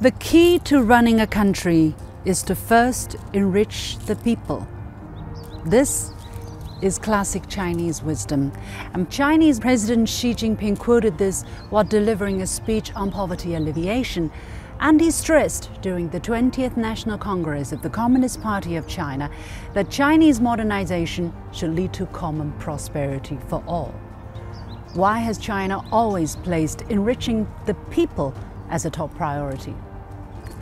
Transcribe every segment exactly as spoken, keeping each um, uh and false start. The key to running a country is to first enrich the people. This is classic Chinese wisdom. And Chinese President Xi Jinping quoted this while delivering a speech on poverty alleviation. And he stressed during the twentieth National Congress of the Communist Party of China that Chinese modernization should lead to common prosperity for all. Why has China always placed enriching the people as a top priority?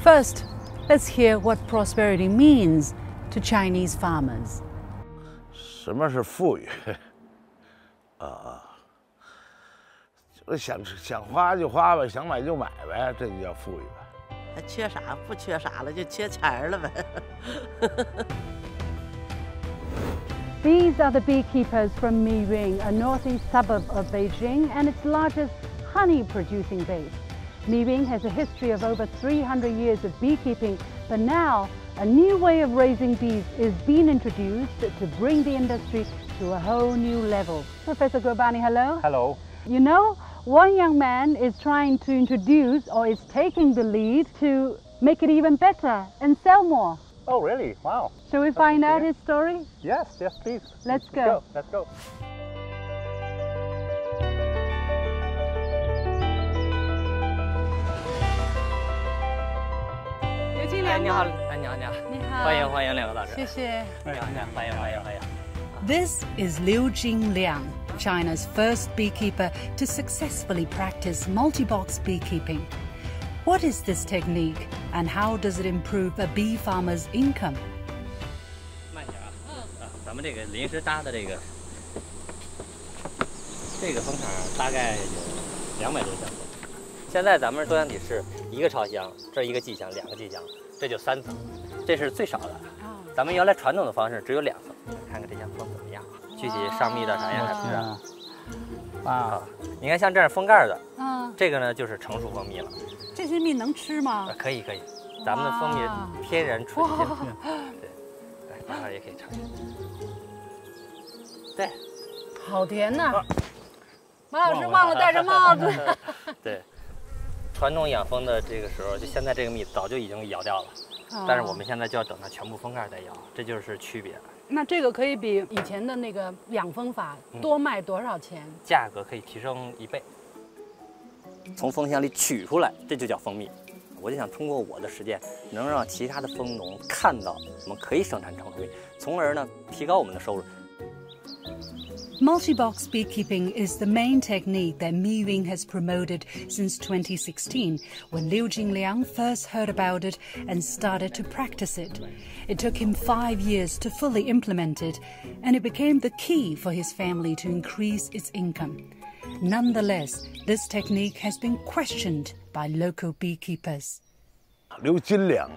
First, let's hear what prosperity means to Chinese farmers. 什么是富裕？啊，想想花就花呗，想买就买呗，这就叫富裕呗。还缺啥？不缺啥了，就缺钱了呗。These are the beekeepers from Miyun, a northeast suburb of Beijing, and its largest honey-producing base. Meibing has a history of over three hundred years of beekeeping, but now a new way of raising bees is being introduced to bring the industry to a whole new level. Professor Gurbani, hello. Hello. You know, one young man is trying to introduce or is taking the lead to make it even better and sell more. Oh, really? Wow. Shall we That's find out his story? Yes, yes, please. Let's go. Let's go. Let's go. This is Liu Jingliang, China's first beekeeper to successfully practice multi-box beekeeping. What is this technique and how does it improve a bee farmer's income?这个蜂场大概有两百多箱，这一个朝箱，这一个季箱，两个季箱，这就三层。这是最少的。咱们原来传统的方式只有两层，看看这箱多怎么样。具体上蜜的啥样还不知道。哇！你看像这样风盖的，这个呢就是成熟蜂蜜了。这些蜜能吃吗？可以可以，咱们的蜂蜜天然纯净。对，看看也可以尝。对，好甜呐！马老师忘了带着帽子。对。 传统养蜂的这个时候，就现在这个蜜早就已经摇掉了，但是我们现在就要等它全部封盖再摇，这就是区别。那这个可以比以前的那个两蜂法多卖多少钱？价格可以提升一倍。从蜂箱里取出来，这就叫蜂蜜。我就想通过我的实践，能让其他的蜂农看到我们可以生产成果，从而呢提高我们的收入。 Multi-box beekeeping is the main technique that Meibing has promoted since twenty sixteen, when Liu Jingliang first heard about it and started to practice it. It took him five years to fully implement it, and it became the key for his family to increase its income. Nonetheless, this technique has been questioned by local beekeepers. Liu Jingliang,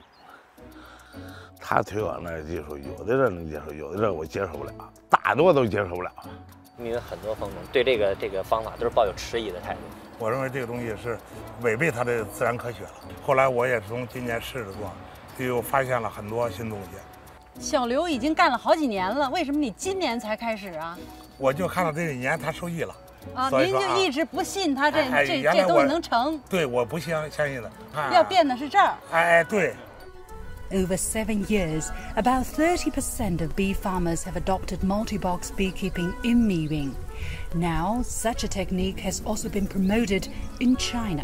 他推广那个技术，有的人能接受，有的人我接受不了，大多都接受不了。因为很多蜂农对这个这个方法都是抱有迟疑的态度。我认为这个东西是违背它的自然科学了。后来我也是从今年试着做，就又发现了很多新东西。小刘已经干了好几年了，为什么你今年才开始啊？我就看到这几年他受益了。 啊，您就一直不信他这这这东西能成？对，我不相相信的。要变的是这儿。哎，对。 Over seven years, about thirty percent of bee farmers have adopted multi-box beekeeping in Meibing. Now, such a technique has also been promoted in China.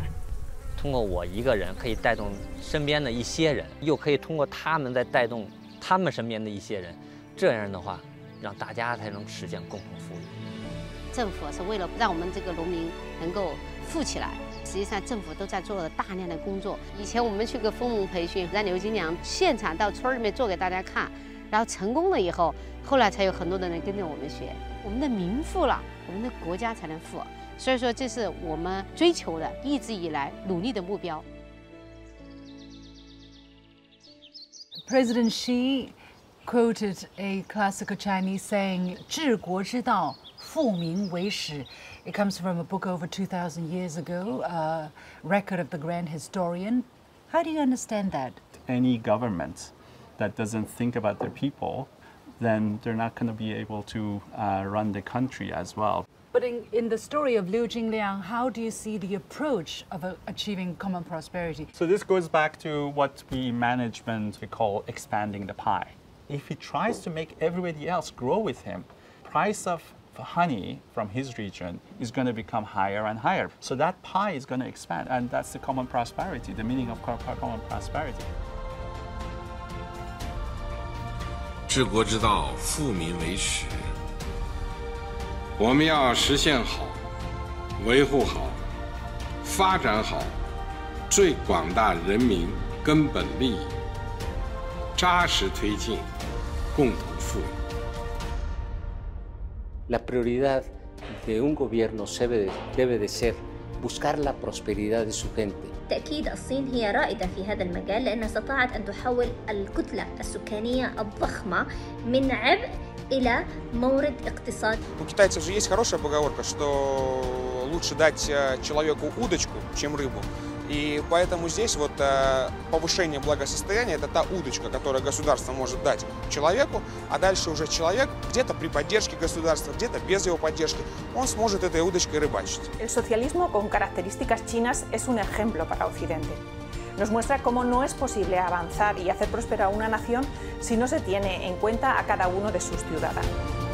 通过我一个人可以带动身边的一些人，又可以通过他们再带动他们身边的一些人，这样的话，让大家才能实现共同富裕。政府是为了让我们这个农民能够富起来。 实际上，政府都在做了大量的工作。以前我们去个蜂农培训，让刘金良现场到村里面做给大家看，然后成功了以后，后来才有很多的人跟着我们学。我们的民富了，我们的国家才能富。所以说，这是我们追求的，一直以来努力的目标。President Xi quoted a classical Chinese saying, 治国之道。 It comes from a book over two thousand years ago, a record of the grand historian. How do you understand that? Any government that doesn't think about their people, then they're not going to be able to uh, run the country as well. But in, in the story of Liu Jingliang, how do you see the approach of uh, achieving common prosperity? So this goes back to what we management we call expanding the pie. If he tries to make everybody else grow with him, price of honey from his region is going to become higher and higher. So that pie is going to expand, and that's the common prosperity, the meaning of common prosperity. 治国之道，富民为食。我们要实现好、维护好、发展好最广大人民根本利益，扎实推进共同富裕。 La prioridad de un gobierno debe de ser buscar la prosperidad de su gente. بالتأكيد الصين هي رائدة في هذا المجال لأنها استطاعت أن تحول الكتلة السكانية الضخمة من عبء إلى مورد اقتصاد. У китайцев же есть хорошая поговорка, что лучше дать человеку удочку, чем рыбу. И поэтому здесь вот повышение благосостояния – это та удочка, которую государство может дать человеку, а дальше уже человек где-то при поддержке государства, где-то без его поддержки, он сможет этой удочкой рыбачить. El socialismo con características chinas es un ejemplo para Occidente. Nos muestra cómo no es posible avanzar y hacer prosperar a una nación si no se tiene en cuenta a cada uno de sus ciudadanos.